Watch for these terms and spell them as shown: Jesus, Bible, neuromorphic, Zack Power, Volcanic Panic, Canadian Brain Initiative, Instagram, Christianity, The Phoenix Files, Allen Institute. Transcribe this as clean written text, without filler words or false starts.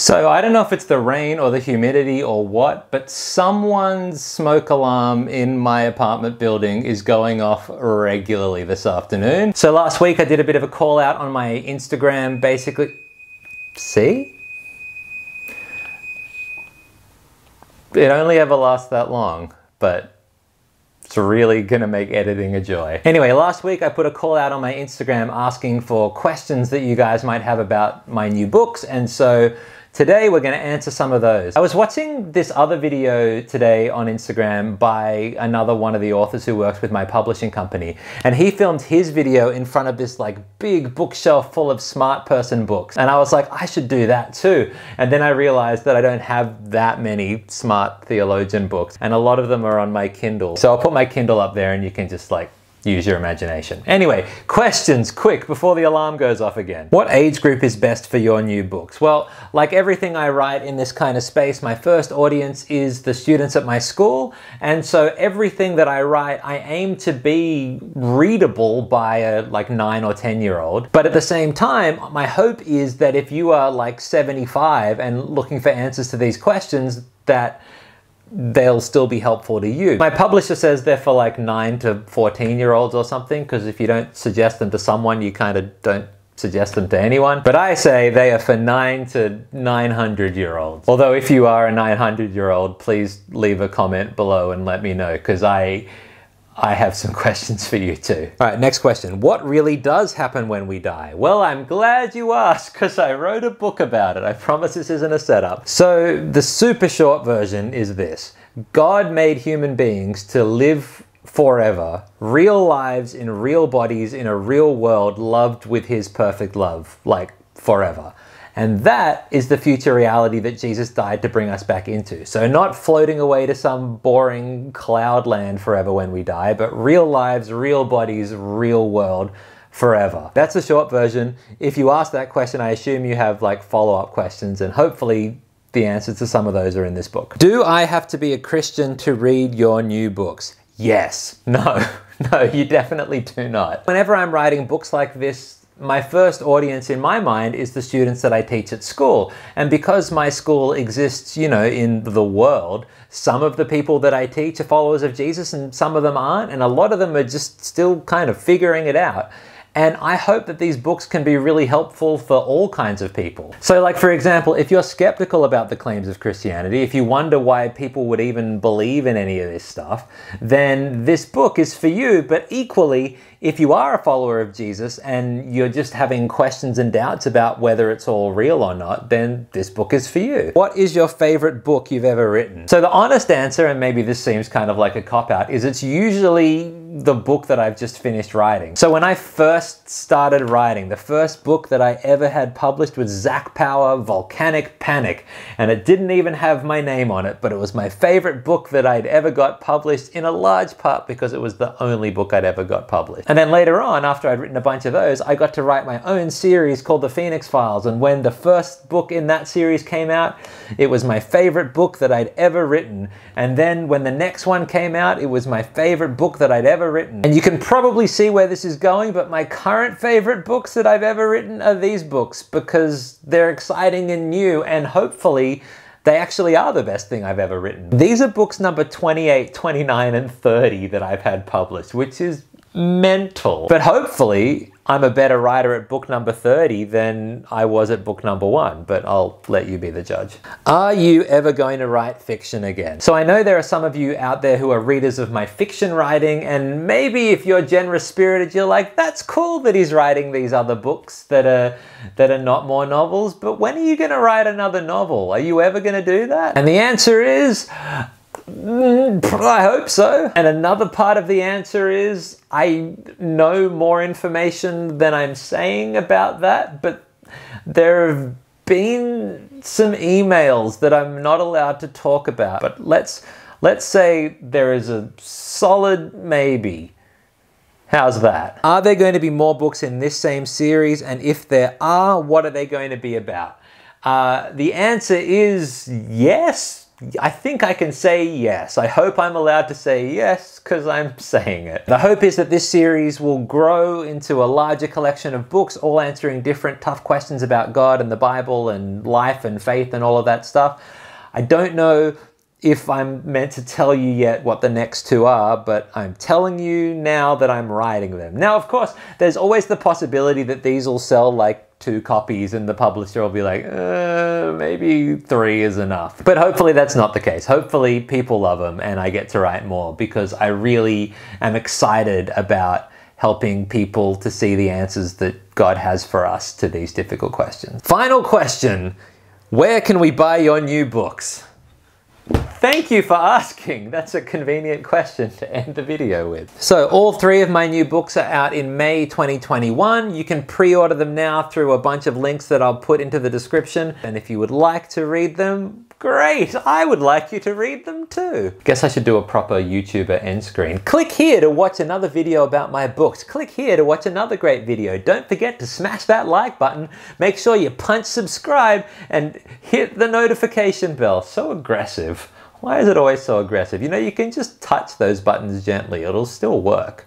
So I don't know if it's the rain or the humidity or what, but someone's smoke alarm in my apartment building is going off regularly this afternoon. So last week I did a bit of a call out on my Instagram, basically, see? It only ever lasts that long, but it's really gonna make editing a joy. Anyway, last week I put a call out on my Instagram asking for questions that you guys might have about my new books, and so today we're gonna answer some of those. I was watching this other video today on Instagram by another one of the authors who works with my publishing company, and he filmed his video in front of this like big bookshelf full of smart person books, and I was like, I should do that too. And then I realized that I don't have that many smart theologian books, and a lot of them are on my Kindle. So I'll put my Kindle up there and you can just like use your imagination. Anyway, questions quick before the alarm goes off again. What age group is best for your new books? Well, like everything I write in this kind of space, my first audience is the students at my school. And so everything that I write, I aim to be readable by a like 9 or 10-year-old. But at the same time, my hope is that if you are like 75 and looking for answers to these questions, that they'll still be helpful to you. My publisher says they're for like 9 to 14-year-olds or something, because if you don't suggest them to someone, you kind of don't suggest them to anyone. But I say they are for 9 to 900-year-olds. Although if you are a 900-year-old, please leave a comment below and let me know, because I have some questions for you too. All right, next question. What really does happen when we die? Well, I'm glad you asked, because I wrote a book about it. I promise this isn't a setup. So the super short version is this. God made human beings to live forever, real lives in real bodies in a real world, loved with his perfect love, like forever. And that is the future reality that Jesus died to bring us back into. So not floating away to some boring cloud land forever when we die, but real lives, real bodies, real world forever. That's the short version. If you ask that question, I assume you have like follow-up questions, and hopefully the answers to some of those are in this book. Do I have to be a Christian to read your new books? Yes. No, you definitely do not. Whenever I'm writing books like this, my first audience in my mind is the students that I teach at school. And because my school exists, you know, in the world, some of the people that I teach are followers of Jesus and some of them aren't. And a lot of them are just still kind of figuring it out. And I hope that these books can be really helpful for all kinds of people. So like, for example, if you're skeptical about the claims of Christianity, if you wonder why people would even believe in any of this stuff, then this book is for you. But equally, if you are a follower of Jesus and you're just having questions and doubts about whether it's all real or not, then this book is for you. What is your favorite book you've ever written? So the honest answer, and maybe this seems kind of like a cop-out, is it's usually the book that I've just finished writing. So when I first started writing, the first book that I ever had published was Zack Power, Volcanic Panic. And it didn't even have my name on it, but it was my favorite book that I'd ever got published, in a large part because it was the only book I'd ever got published. And then later on, after I'd written a bunch of those, I got to write my own series called The Phoenix Files. And when the first book in that series came out, it was my favorite book that I'd ever written. And then when the next one came out, it was my favorite book that I'd ever written. And you can probably see where this is going, but my current favorite books that I've ever written are these books, because they're exciting and new, and hopefully they actually are the best thing I've ever written. These are books number 28, 29, and 30 that I've had published, which is mental. But hopefully I'm a better writer at book number 30 than I was at book number 1, but I'll let you be the judge. Are you ever going to write fiction again? So I know there are some of you out there who are readers of my fiction writing, and maybe if you're generous spirited, you're like, that's cool that he's writing these other books that are not more novels, but when are you going to write another novel? Are you ever going to do that? And the answer is, I hope so. And another part of the answer is, I know more information than I'm saying about that, but there have been some emails that I'm not allowed to talk about. But let's say there is a solid maybe. How's that? Are there going to be more books in this same series? And if there are, what are they going to be about? The answer is yes. I think I can say yes. I hope I'm allowed to say yes, because I'm saying it. The hope is that this series will grow into a larger collection of books, all answering different tough questions about God and the Bible and life and faith and all of that stuff. I don't know if I'm meant to tell you yet what the next two are, but I'm telling you now that I'm writing them. Now, of course, there's always the possibility that these will sell like 2 copies and the publisher will be like, maybe 3 is enough. But hopefully that's not the case. Hopefully people love them and I get to write more, because I really am excited about helping people to see the answers that God has for us to these difficult questions. Final question, where can we buy your new books? Thank you for asking. That's a convenient question to end the video with. So all 3 of my new books are out in May 2021. You can pre-order them now through a bunch of links that I'll put into the description. And if you would like to read them, great. I would like you to read them too. Guess I should do a proper YouTuber end screen. Click here to watch another video about my books. Click here to watch another great video. Don't forget to smash that like button. Make sure you punch subscribe and hit the notification bell. So aggressive. Why is it always so aggressive? You know, you can just touch those buttons gently. It'll still work.